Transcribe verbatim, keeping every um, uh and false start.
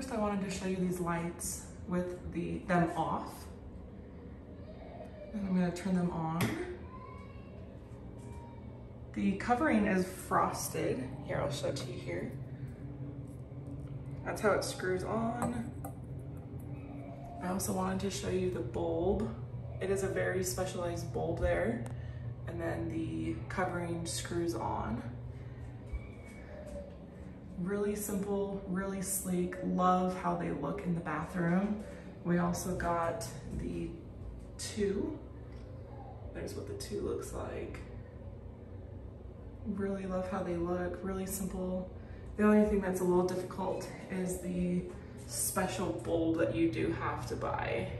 first I wanted to show you these lights with the them off. And I'm gonna turn them on. The covering is frosted. Here, I'll show it to you here. That's how it screws on. I also wanted to show you the bulb. It is a very specialized bulb there. And then the covering screws on. Really simple, really sleek. Love how they look in the bathroom. We also got the two. There's what the two looks like. Really love how they look, really simple. The only thing that's a little difficult is the special bulb that you do have to buy.